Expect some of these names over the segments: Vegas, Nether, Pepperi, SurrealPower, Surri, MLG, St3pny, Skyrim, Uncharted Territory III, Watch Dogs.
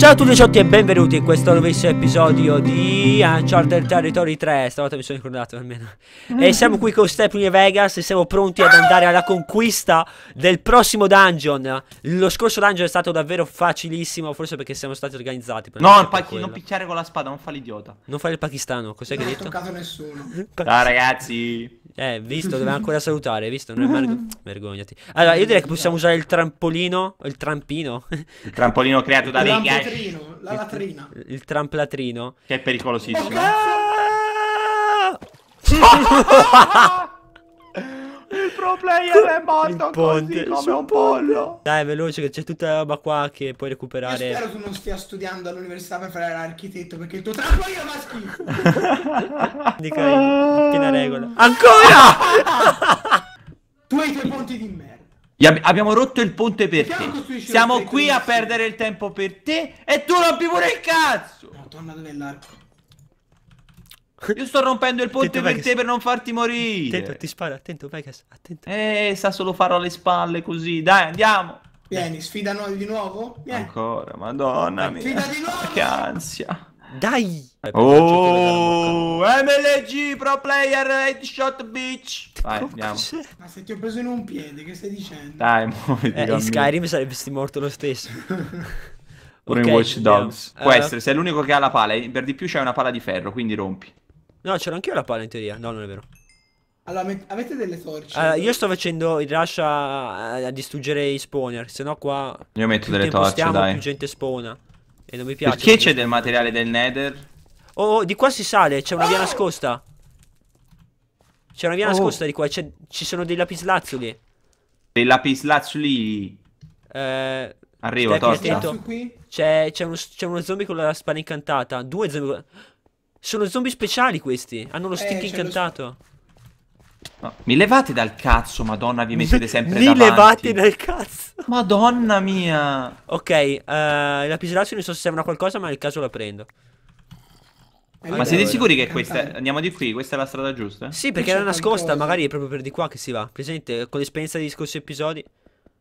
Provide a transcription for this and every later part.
Ciao a tutti ciotti e benvenuti in questo nuovissimo episodio di Uncharted Territory 3. Stavolta mi sono ricordato almeno. E siamo qui con St3pny e Vegas e siamo pronti ad andare alla conquista del prossimo dungeon. Lo scorso dungeon è stato davvero facilissimo, forse perché siamo stati organizzati. No, non picchiare con la spada, non fa l'idiota. Non fare il pakistano, cos'è che hai detto? Non ho toccato nessuno. Ciao ragazzi. Visto, doveva ancora salutare, visto, non è vergognati. Allora, io direi che possiamo usare il trampolino, il trampino. Il trampolino creato da Vegas. La latrina. Il tramplatrino. Che è pericolosissimo. Il pro player è morto così come un pollo. Dai, veloce, che c'è tutta la roba qua che puoi recuperare. Io spero tu non stia studiando all'università per fare l'architetto, perché il tuo trampolino va schifo. Dica in piena regola. Ancora! Tu hai i tuoi ponti di merda. Abbiamo rotto il ponte per te. Siamo qui a perdere il tempo per te e tu rompi pure il cazzo. Madonna, dov'è l'arco? Io sto rompendo il ponte per te per non farti morire. Attento, ti sparo, attento Vegas, attento. Sa solo farò alle spalle così. Dai, andiamo. Vieni, sfida noi di nuovo. Vieni. Ancora, madonna mia. Sfida di nuovo. Che ansia. Dai. Oh, MLG pro player headshot bitch. Vai, andiamo. Ma se ti ho preso in un piede, che stai dicendo? Dai, muoviti. In Skyrim saresti morto lo stesso. Pure in Watch Dogs. Può essere, sei l'unico che ha la pala. Per di più c'è una pala di ferro, quindi rompi. No, c'era anch'io la pala in teoria. No, non è vero. Allora, avete delle torce? Allora, io sto facendo il rush a distruggere i spawner. Se no qua... Io metto delle torce, dai. Più gente spawna. E non mi piace. Perché c'è del materiale del Nether? Oh, di qua si sale, c'è una via nascosta. C'è una via nascosta di qua, ci sono dei lapislazzuli. Dei lapislazzuli. Arrivo, torcia. C'è uno zombie con la spada incantata. Due zombie. Sono zombie speciali questi. Hanno lo stick incantato. No. Mi levate dal cazzo, madonna, vi mettete sempre davanti. Mi levate dal cazzo. Madonna mia. Ok, i lapislazzuli non so se servono a qualcosa, ma nel caso la prendo. Ma siete sicuri che questa... Andiamo di qui, questa è la strada giusta? Sì, perché era nascosta, magari è proprio per di qua che si va. Presente, con l'esperienza degli scorsi episodi.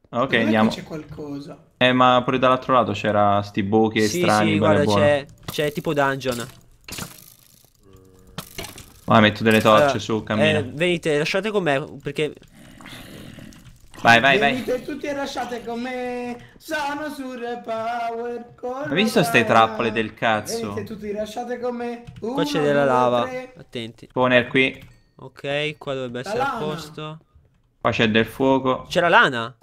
Ok, andiamo. C'è qualcosa. Ma pure dall'altro lato c'era sti buchi strani. Sì, guarda, c'è tipo dungeon. Vai, metto delle torce, su, cammina. Venite, lasciate con me, perché... Vai, vai, vai. Venite tutti e lasciate con me. Sono SurrealPower. Hai visto ste trappole del cazzo? Venite tutti, lasciate con me. Uno, qua c'è della lava. Attenti. Spawner qui. Ok, qua dovrebbe essere a posto. Qua c'è del fuoco. C'è la lana?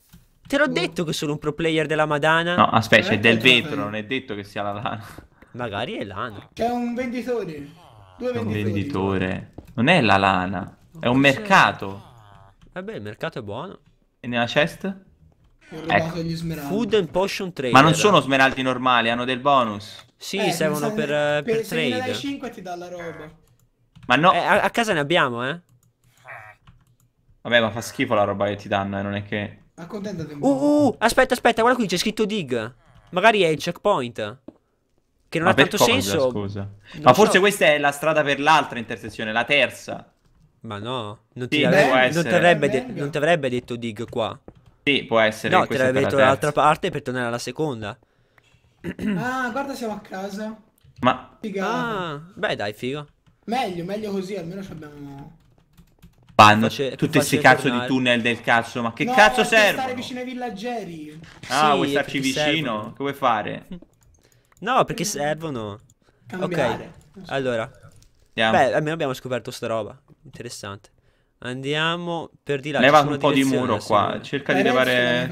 Te l'ho detto che sono un pro player della madana. No, aspetta, c'è del vetro, non è detto che sia la lana. Magari è lana. C'è un venditore. Due venditori. Un venditore. Non è la lana, è un mercato. Vabbè, il mercato è buono. E nella chest? Ecco. Food and Potion Trader. Ma non sono smeraldi normali, hanno del bonus. Sì, servono per trade. Se ne dai 5 ti dà la roba. Ma no, a casa ne abbiamo, Vabbè, ma fa schifo la roba che ti danno, non è che... Accontentati un po'. Aspetta, aspetta, guarda qui, c'è scritto dig. Magari è il checkpoint. Che non ha tanto senso. Scusa. Ma forse questa è la strada per l'altra intersezione, la terza. Ma no, non ti avrebbe detto dig qua. Sì, può essere. No, ti avrebbe detto dall'altra parte per tornare alla seconda. Ah, guarda, siamo a casa. Ma... beh, dai, figo. Meglio, meglio così, almeno ci abbiamo... Vanno tutti questi cazzo di tunnel del cazzo, ma che cazzo serve? Vuoi stare vicino ai villaggeri. Ah, vuoi starci vicino? Che vuoi fare? No, perché servono. Cambiare. Ok, allora... Beh, almeno abbiamo scoperto sta roba. Interessante. Andiamo per di là. Leva un po' di muro qua. Cerca di levare...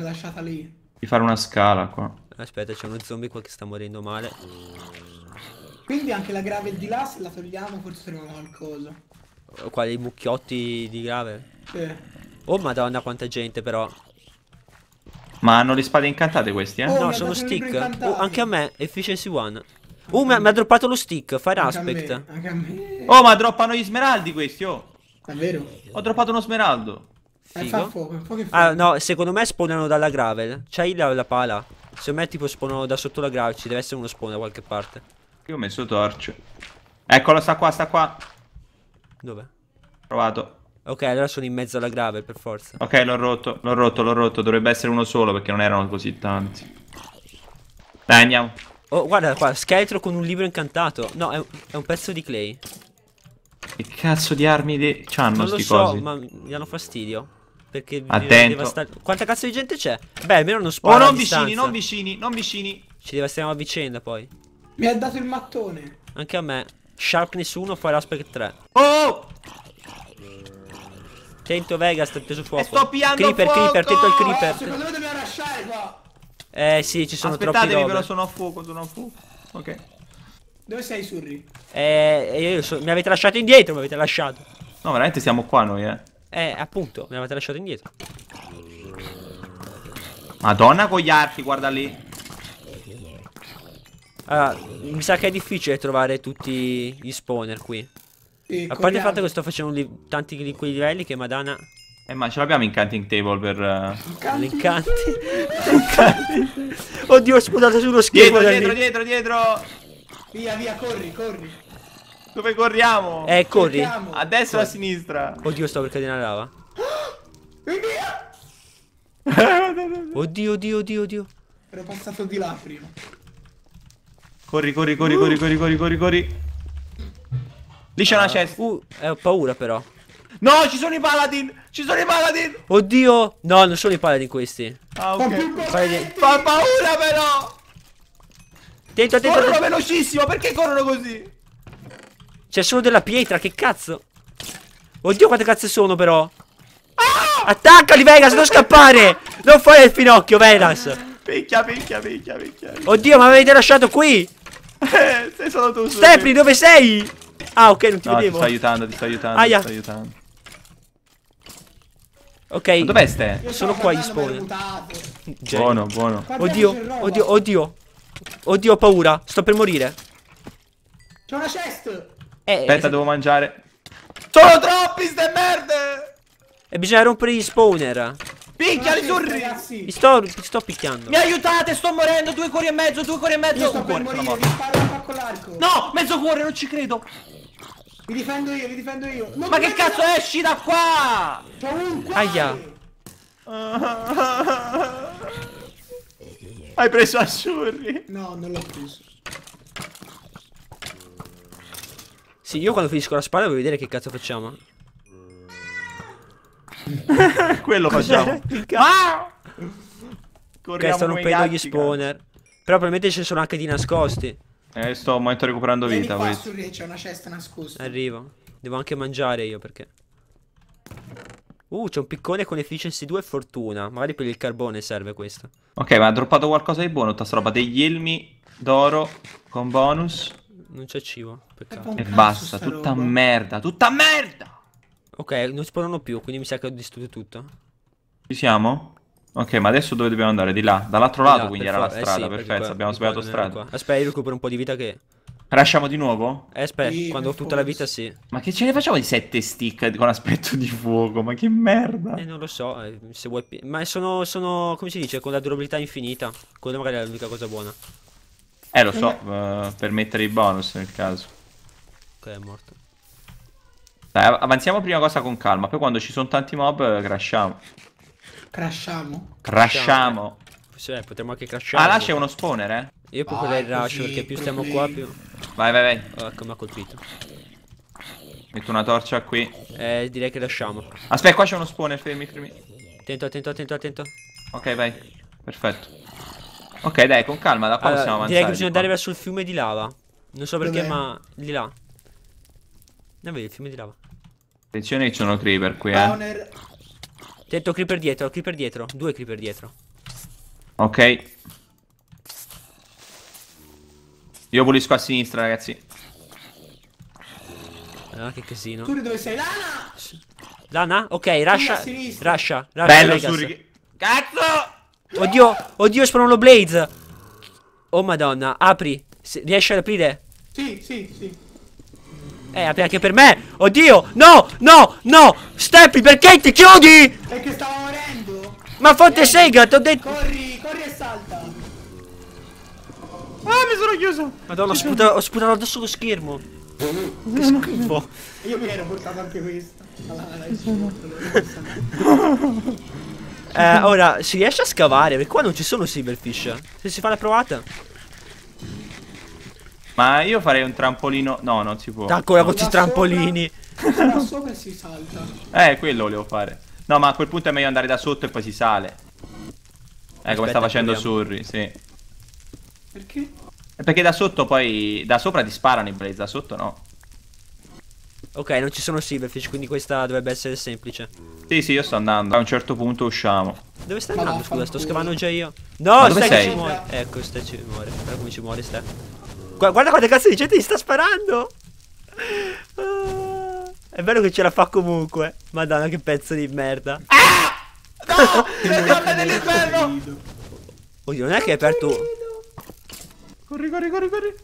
Di fare una scala qua. Aspetta, c'è uno zombie qua che sta morendo male. Quindi anche la grave di là, se la togliamo forse troviamo qualcosa. Qua dei mucchiotti di grave. Sì. Oh madonna, quanta gente però. Ma hanno le spade incantate questi, eh? No, sono stick. Anche a me, efficiency 1. Mi ha droppato lo stick, fire aspect. Anche a me. Oh, ma droppano gli smeraldi questi, oh. Davvero? Ho droppato uno smeraldo. Figo. Fuoco. Ah, no, secondo me spawnano dalla gravel. C'hai la pala. Secondo me tipo spawnano da sotto la gravel, ci deve essere uno spawn da qualche parte. Io ho messo torce. Eccolo, sta qua, sta qua. Dov'è? Provato. Ok, allora sono in mezzo alla gravel per forza. Ok, l'ho rotto, l'ho rotto, l'ho rotto. Dovrebbe essere uno solo perché non erano così tanti. Dai, andiamo. Oh, guarda qua, scheletro con un libro incantato. No, è un pezzo di clay. Che cazzo di armi c'hanno sti cosi? Non lo so, ma mi hanno fastidio. Perché quanta cazzo di gente c'è? Beh, almeno non sparo. Oh, non vicini, non vicini, non vicini. Ci devastiamo a vicenda poi. Mi ha dato il mattone. Anche a me. Sharpness 1, Fire Aspect 3. Oh! Tento Vegas, ti ho preso fuoco. E sto pigliando creeper, fuoco! Creeper, tento il creeper. Secondo me dobbiamo lasciare qua. Sì, ci sono troppi robe. Aspettatevi, però sono a fuoco, sono a fuoco. Ok. Dove sei, Surri? Mi avete lasciato indietro, mi avete lasciato. No, veramente siamo qua noi, eh. Appunto, mi avete lasciato indietro. Madonna con gli archi, guarda lì. Allora, mi sa che è difficile trovare tutti gli spawner qui. Sì, a parte il fatto che sto facendo tanti di quei livelli che madonna. Ma ce l'abbiamo in canting table per... L'incanting. Oddio, ho sputato sullo schifo. Dietro. Via, corri. Dove corriamo? Corri. A destra o a sinistra? Oddio, sto per cadere nella lava. Oddio. Ero passato di là prima. Corri. Lì c'è una chest. Ho paura però. No, ci sono i paladin! Oddio! No, non sono i paladin questi. Ah, ok. Fa paura però! Attento. Corrono velocissimo, perché corrono così? C'è solo della pietra, che cazzo? Oddio, quante cazzo sono però? Ah! Attaccali Vegas, non scappare! Non fare il finocchio, Vegas! Picchia. Oddio, ma mi avete lasciato qui! Sei solo tu, Stepri, dove sei? Ah, ok, non ti vedevo. Ti sto aiutando. Aia. Ti sto aiutando. Ok. Ma dov'è Ste? Sono qua gli spawn. Buono. Oddio, ho paura. Sto per morire. C'è una chest. Aspetta, devo mangiare. Sono troppi ste merde. E bisogna rompere gli spawner. Picchiali, Surri. Mi sto picchiando. Mi aiutate, sto morendo. 2 cuori e mezzo. Sto per morire, mi sparo un po' con l'arco. No, mezzo cuore, non ci credo. Mi difendo io. Ma che cazzo, esci da qua. C'è un cuore. Aia. Hai preso Assurri? No, non l'ho preso. Sì, io quando finisco la spada voglio vedere che cazzo facciamo. Quello facciamo. Ah! Ok, sto rompendo gli spawner. Però probabilmente ce ne sono anche di nascosti. Sto al momento recuperando vita. Vieni qua, Assurri, c'è una cesta nascosta. Arrivo. Devo anche mangiare io perché... c'è un piccone con efficiency 2 e fortuna. Magari per il carbone serve questo. Ok, ma ha droppato qualcosa di buono tutta sta roba. Degli elmi d'oro con bonus. Non c'è cibo, peccato. E basta, tutta merda. Ok, non spawnano più, quindi mi sa che ho distrutto tutto. Ci siamo? Ok, ma adesso dove dobbiamo andare? Di là, dall'altro lato, quindi era la strada, perfetto, abbiamo sbagliato strada. Aspetta, io recupero un po' di vita che... Lasciamo di nuovo? Aspetta, quando ho tutta la vita sì. Ma che ce ne facciamo di 7 stick con aspetto di fuoco? Ma che merda. Non lo so, se vuoi... Ma sono come si dice, con la durabilità infinita. Quella magari è l'unica cosa buona. Lo so, per mettere i bonus nel caso. Ok, è morto. Dai, avanziamo prima cosa con calma. Poi quando ci sono tanti mob, crashiamo. Sì, potremmo anche crashare. Là c'è uno spawner, Io poi quello è il rush, perché più stiamo qua più... Vai. Ecco, mi ha colpito. Metto una torcia qui. Direi che lasciamo. Aspetta, qua c'è uno spawner, fermi. Attento. Ok, vai. Perfetto. Ok, dai, con calma, da qua possiamo avanzare. Direi che bisogna andare verso il fiume di lava. Non so perché, ma... Di là. Vedi, il fiume di lava. Attenzione che ci sono creeper qui, Attento, creeper dietro. 2 creeper dietro. Ok. Io pulisco a sinistra, ragazzi. Ah, che casino. Surri, dove sei? Lana? Ok, Rasha. Bello, Surri. Cazzo! Oddio, spawnano lo blaze. Oh, madonna. Apri. Riesci ad aprire? Sì. Apri anche per me. Oddio. No. Steppi, perché ti chiudi? Perché stavo morendo. Ma fotte sega, t'ho detto. Corri e salta. Mi sono chiuso! Madonna, ho sputato addosso lo schermo! Che schifo! Io mi ero portato anche questo. Ora, si riesce a scavare? Perché qua non ci sono silverfish. Se si fa la provata... Ma io farei un trampolino. No, non si può. Ancora no, con questi trampolini. Da sopra si salta. Quello volevo fare. No, ma a quel punto è meglio andare da sotto e poi si sale. Come sta facendo Surri, sì. Perché? Perché da sotto poi... Da sopra ti sparano i blaze, da sotto no. Ok, non ci sono silverfish, quindi questa dovrebbe essere semplice. Sì, sì, io sto andando. A un certo punto usciamo. Dove stai andando? Scusa, sto scavando già io. No, stai che ci muore. Ecco, stai ci muore. Guarda come ci muore, stai. Guarda quante cazzo di gente gli sta sparando. È bello che ce la fa comunque. Madonna, che pezzo di merda. No! Le donne dell'inferno! Oddio, non è che hai aperto... Corri, corri, corri, corri.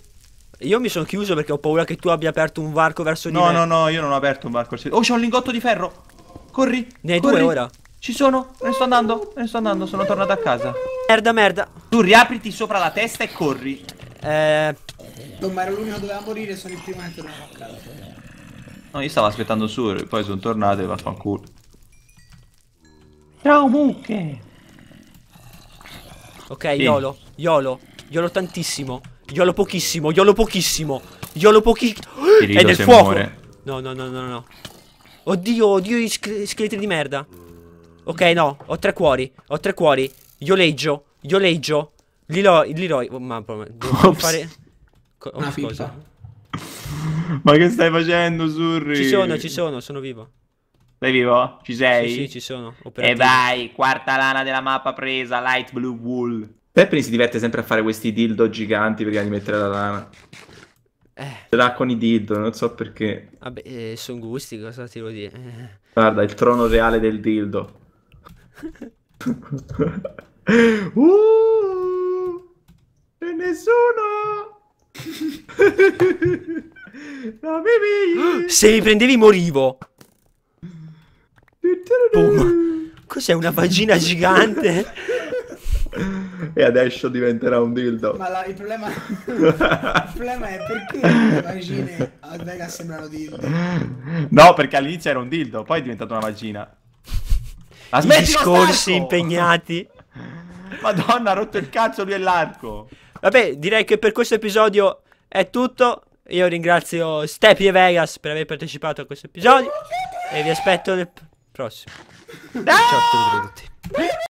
Io mi sono chiuso perché ho paura che tu abbia aperto un varco verso di me. No, no, io non ho aperto un varco. Oh, c'ho un lingotto di ferro. Corri. Ne hai due ora. Ci sono. Me ne sto andando. Me ne sto andando. Sono tornato a casa. Merda, merda. Tu riapriti sopra la testa e corri. Non, ma ero l'unico che doveva morire. Sono il primo che tornavo a casa. No, io stavo aspettando Surri. Poi sono tornato e vaffanculo. Ciao, mucche. Ok, sì. Yolo. Yolo. Yolo tantissimo. Yolo pochissimo, Yolo pochissimo, Yolo pochissimo. È nel fuoco. Muore. No, no, no, no, no. Oddio, oddio, gli scheletri di merda. Ok, no, ho tre cuori. Ho tre cuori. Yoleggio, yoleggio. Liloi. Oh, mamma, devo fare... Una cosa. Ma che stai facendo, Surri? Ci sono, vivo. Sei vivo? Ci sei? Sì, sì, ci sono. E vai, quarta lana della mappa presa, light blue wool. Pepperi si diverte sempre a fare questi dildo giganti prima di mettere la lana. Ce l'ha con i dildo, non so perché. Vabbè, sono gusti, cosa ti devo dire? Guarda, il trono reale del dildo. E nessuno! No, baby! Se mi prendevi morivo! Cos'è, una vagina gigante? E adesso diventerà un dildo. Ma il problema è perché le vagine a Vegas sembrano dildo. No, perché all'inizio era un dildo, poi è diventata una vagina. I discorsi impegnati. Madonna, ha rotto il cazzo lui e l'arco. Vabbè, direi che per questo episodio è tutto. Io ringrazio Stepi e Vegas per aver partecipato a questo episodio. E vi aspetto nel prossimo. Ciao a tutti.